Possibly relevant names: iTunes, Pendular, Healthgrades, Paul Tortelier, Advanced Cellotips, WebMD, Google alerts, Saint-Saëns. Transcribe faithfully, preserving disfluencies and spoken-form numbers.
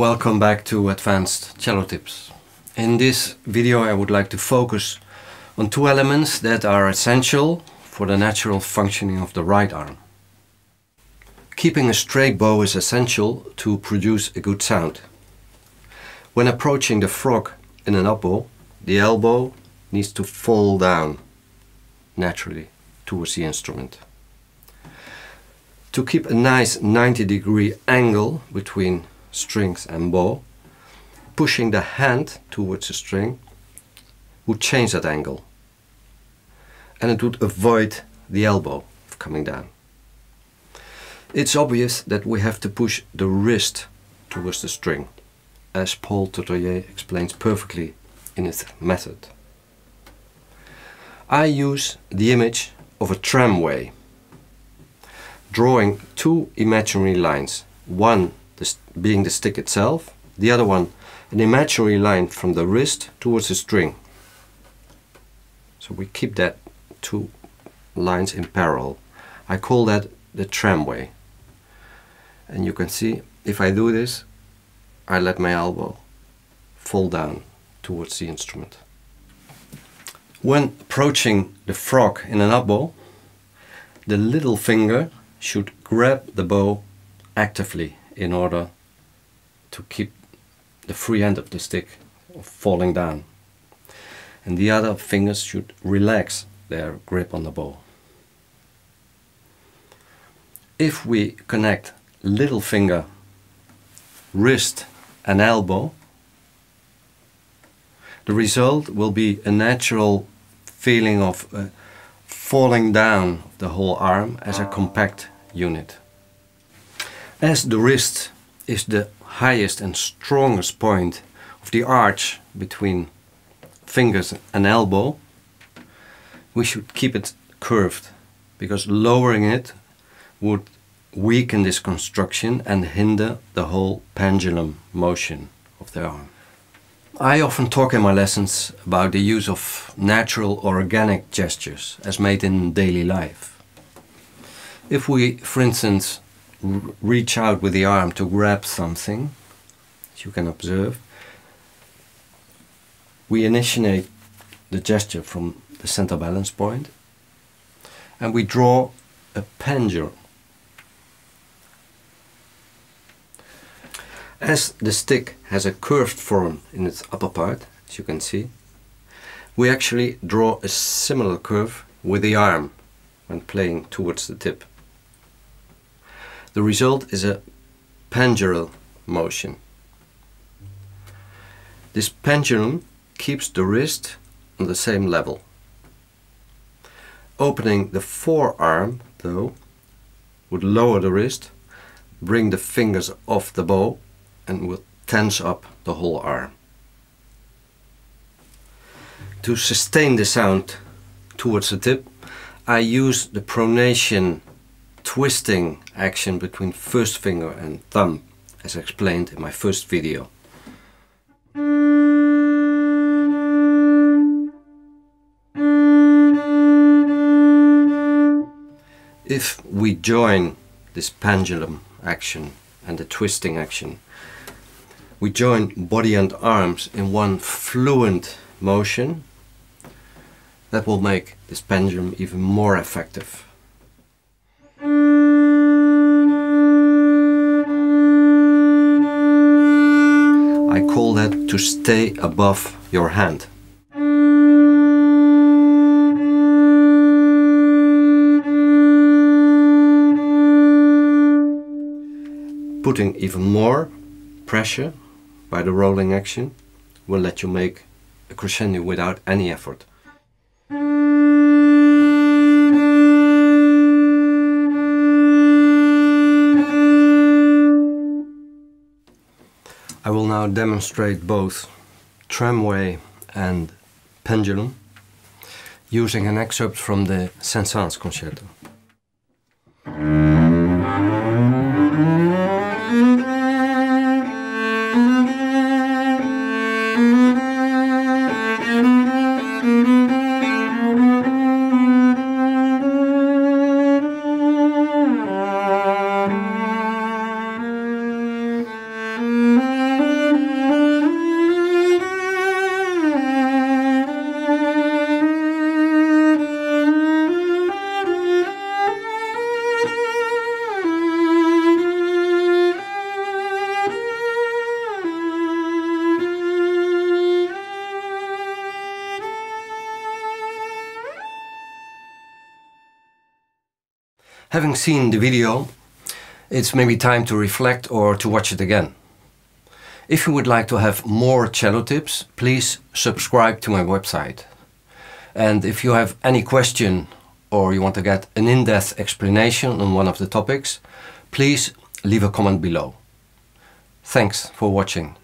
Welcome back to Advanced Cellotips. In this video I would like to focus on two elements that are essential for the natural functioning of the right arm. Keeping a straight bow is essential to produce a good sound. When approaching the frog in an up bow, the elbow needs to fall down naturally towards the instrument. To keep a nice ninety degree angle between strings and bow, pushing the hand towards the string would change that angle, and it would avoid the elbow coming down. It's obvious that we have to push the wrist towards the string, as Paul Tortelier explains perfectly in his method. I use the image of a tramway, drawing two imaginary lines, one being the stick itself, the other one an imaginary line from the wrist towards the string. So we keep that two lines in parallel. I call that the tramway. And you can see, if I do this, I let my elbow fall down towards the instrument. When approaching the frog in an up bow, the little finger should grab the bow actively in order to keep the free end of the stick falling down, and the other fingers should relax their grip on the bow. If we connect little finger, wrist and elbow, the result will be a natural feeling of uh, falling down the whole arm as a compact unit. As the wrist is the highest and strongest point of the arch between fingers and elbow, we should keep it curved, because lowering it would weaken this construction and hinder the whole pendulum motion of the arm. I often talk in my lessons about the use of natural organic gestures as made in daily life. If we, for instance, reach out with the arm to grab something, as you can observe, we initiate the gesture from the center balance point and we draw a pendulum. As the stick has a curved form in its upper part, as you can see, we actually draw a similar curve with the arm when playing towards the tip. The result is a pendural motion. This pendulum keeps the wrist on the same level. Opening the forearm, though, would lower the wrist, bring the fingers off the bow, and will tense up the whole arm. To sustain the sound towards the tip, I use the pronation twisting action between first finger and thumb, as explained in my first video. If we join this pendulum action and the twisting action, we join body and arms in one fluent motion, that will make this pendulum even more effective. I call that to stay above your hand. Putting even more pressure by the rolling action will let you make a crescendo without any effort. I will now demonstrate both tramway and pendulum using an excerpt from the Saint-Saëns concerto. Thank you. having seen the video, it's maybe time to reflect or to watch it again. If you would like to have more cello tips, please subscribe to my website. And if you have any question or you want to get an in-depth explanation on one of the topics, please leave a comment below. Thanks for watching.